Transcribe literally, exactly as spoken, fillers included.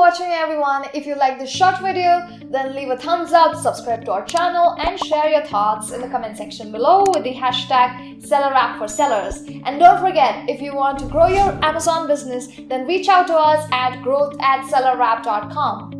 watching everyone. If you like this short video, then leave a thumbs up, subscribe to our channel, and share your thoughts in the comment section below with the hashtag SellerApp for Sellers. And don't forget, if you want to grow your Amazon business, then reach out to us at growth at sellerapp dot com.